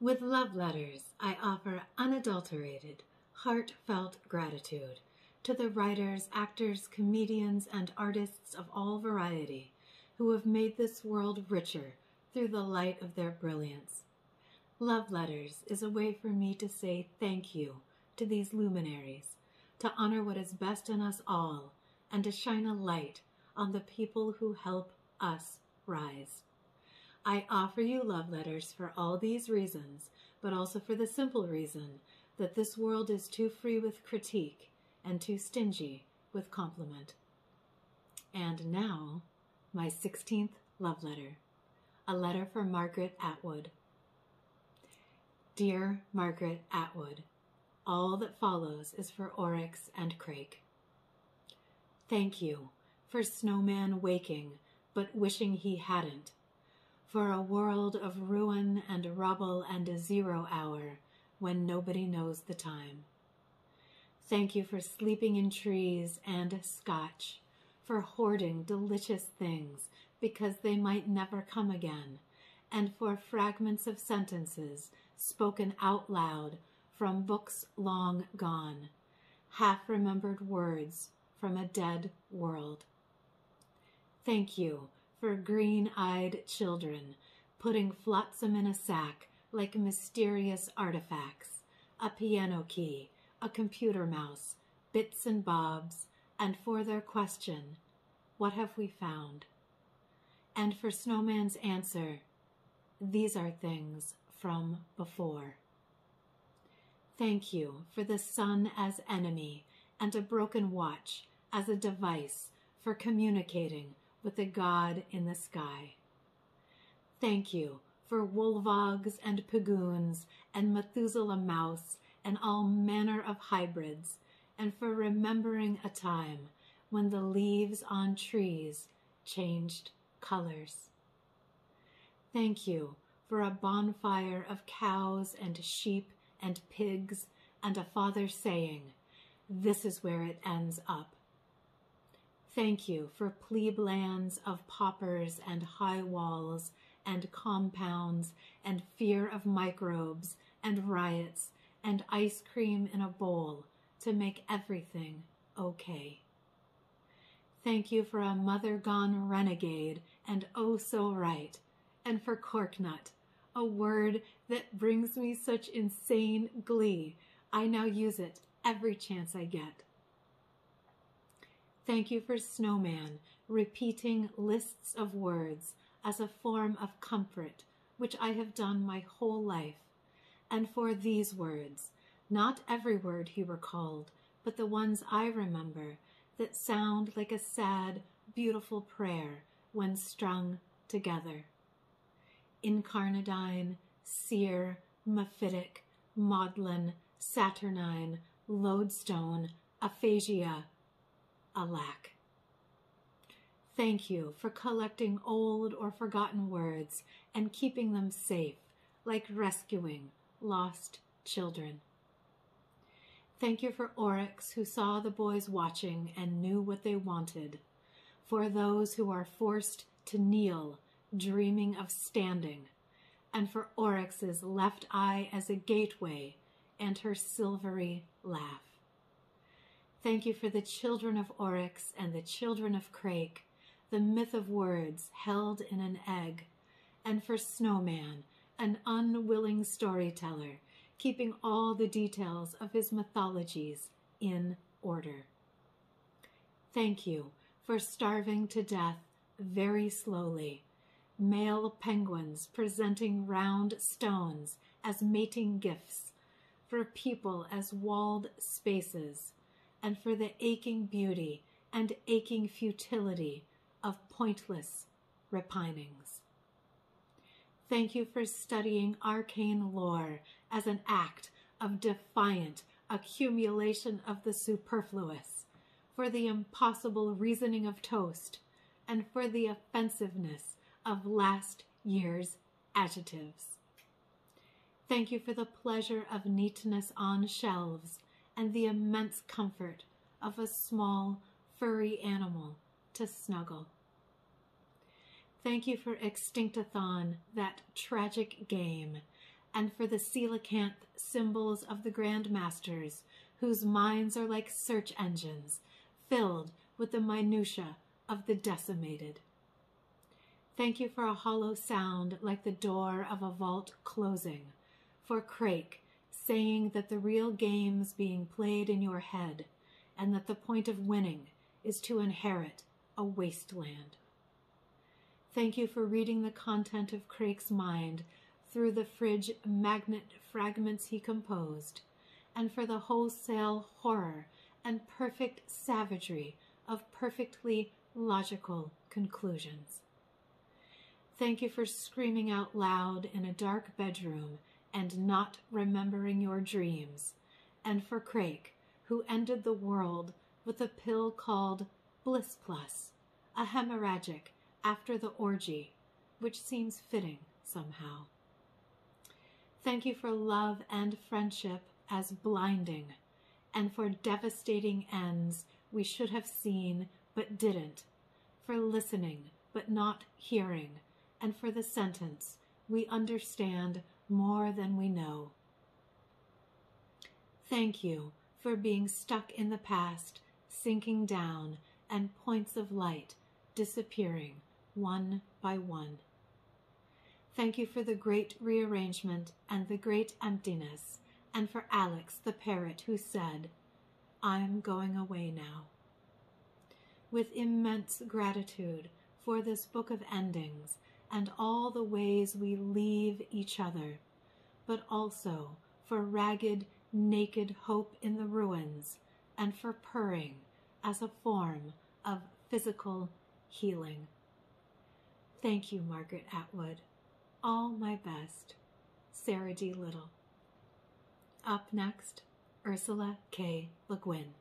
With love letters, I offer unadulterated, heartfelt gratitude to the writers, actors, comedians, and artists of all variety who have made this world richer through the light of their brilliance. Love letters is a way for me to say thank you to these luminaries, to honor what is best in us all, and to shine a light on the people who help us rise. I offer you love letters for all these reasons, but also for the simple reason that this world is too free with critique and too stingy with compliment. And now, my 16th love letter, a letter for Margaret Atwood. Dear Margaret Atwood, all that follows is for Oryx and Crake. Thank you for Snowman waking, but wishing he hadn't, for a world of ruin and rubble and a zero hour when nobody knows the time. Thank you for sleeping in trees and scotch, for hoarding delicious things because they might never come again, and for fragments of sentences spoken out loud from books long gone, half-remembered words from a dead world. Thank you for green-eyed children putting flotsam in a sack like mysterious artifacts, a piano key, a computer mouse, bits and bobs, and for their question, what have we found? And for Snowman's answer, these are things from before. Thank you for the sun as enemy and a broken watch as a device for communicating with the god in the sky. Thank you for wolvogs and pigoons and Methuselahmouse and all manner of hybrids, and for remembering a time when the leaves on trees changed colors. Thank you for a bonfire of cows and sheep and pigs, and a father saying, "This is where it ends up." Thank you for Pleeblands of paupers and high walls and compounds and fear of microbes and riots and ice cream in a bowl to make everything okay. Thank you for a mother gone renegade and oh so right, and for cork-nut, a word that brings me such insane glee. I now use it every chance I get. Thank you for Snowman repeating lists of words as a form of comfort, which I have done my whole life, and for these words, not every word he recalled, but the ones I remember that sound like a sad, beautiful prayer when strung together. Incarnadine, sere, mephitic, maudlin, saturnine, lodestone, aphasia, Alack. Thank you for collecting old or forgotten words and keeping them safe, like rescuing lost children. Thank you for Oryx, who saw the boys watching and knew what they wanted, for those who are forced to kneel, dreaming of standing, and for Oryx's left eye as a gateway and her silvery laugh. Thank you for the children of Oryx and the children of Crake, the myth of words held in an egg, and for Snowman, an unwilling storyteller, keeping all the details of his mythologies in order. Thank you for starving to death very slowly, male penguins presenting round stones as mating gifts, for people as walled spaces, and for the aching beauty and aching futility of pointless repinings. Thank you for studying arcane lore as an act of defiant accumulation of the superfluous, for the impossible reasoning of toast, and for the offensiveness of last year's adjectives. Thank you for the pleasure of neatness on shelves and the immense comfort of a small, furry animal to snuggle. Thank you for Extinctathon, that tragic game, and for the coelacanth, symbols of the Grand Masters, whose minds are like search engines, filled with the minutiae of the decimated. Thank you for a hollow sound like the door of a vault closing, for Crake saying that the real game's being played in your head, and that the point of winning is to inherit a wasteland. Thank you for reading the content of Crake's mind through the fridge magnet fragments he composed, and for the wholesale horror and perfect savagery of perfectly logical conclusions. Thank you for screaming out loud in a dark bedroom and not remembering your dreams, and for Crake, who ended the world with a pill called Bliss Plus, a hemorrhagic after the orgy, which seems fitting somehow. Thank you for love and friendship as blinding, and for devastating ends we should have seen but didn't, for listening but not hearing, and for the sentence, we understand more than we know. Thank you for being stuck in the past, sinking down, and points of light disappearing one by one. Thank you for the great rearrangement and the great emptiness, and for Alex the parrot who said, "I'm going away now." With immense gratitude for this book of endings, and all the ways we leave each other, but also for ragged, naked hope in the ruins, and for purring as a form of physical healing. Thank you, Margaret Atwood. All my best, Sarah D. Little. Up next, Ursula K. Le Guin.